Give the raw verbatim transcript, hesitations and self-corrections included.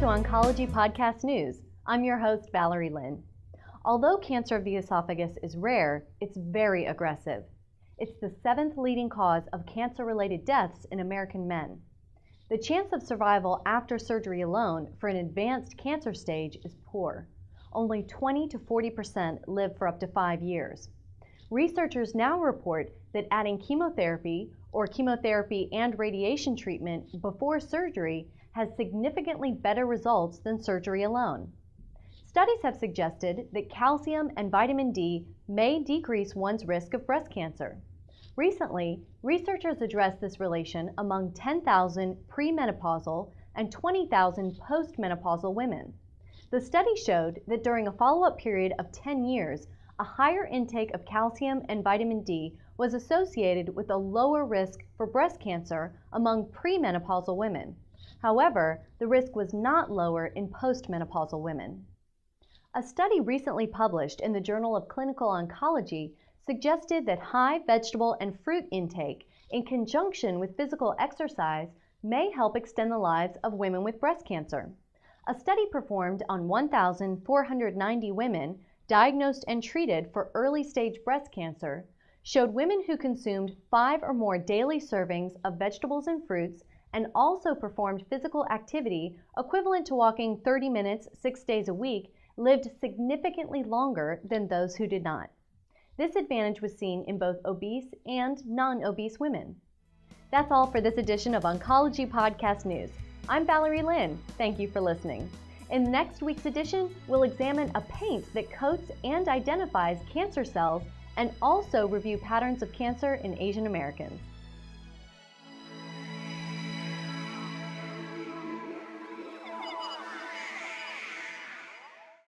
to Oncology Podcast News. I'm your host, Valerie Lynn. Although cancer of the esophagus is rare, it's very aggressive. It's the seventh leading cause of cancer-related deaths in American men. The chance of survival after surgery alone for an advanced cancer stage is poor. Only twenty to forty percent live for up to five years. Researchers now report that adding chemotherapy or chemotherapy and radiation treatment before surgery has significantly better results than surgery alone. Studies have suggested that calcium and vitamin D may decrease one's risk of breast cancer. Recently, researchers addressed this relation among ten thousand premenopausal and twenty thousand postmenopausal women. The study showed that during a follow-up period of ten years, a higher intake of calcium and vitamin D was associated with a lower risk for breast cancer among premenopausal women. However, the risk was not lower in postmenopausal women. A study recently published in the Journal of Clinical Oncology suggested that high vegetable and fruit intake in conjunction with physical exercise may help extend the lives of women with breast cancer. A study performed on one thousand four hundred ninety women diagnosed and treated for early-stage breast cancer showed women who consumed five or more daily servings of vegetables and fruits and also performed physical activity equivalent to walking thirty minutes six days a week lived significantly longer than those who did not. This advantage was seen in both obese and non-obese women. That's all for this edition of Oncology Podcast News. I'm Valerie Lynn. Thank you for listening. In next week's edition, we'll examine a paint that coats and identifies cancer cells and also review patterns of cancer in Asian Americans.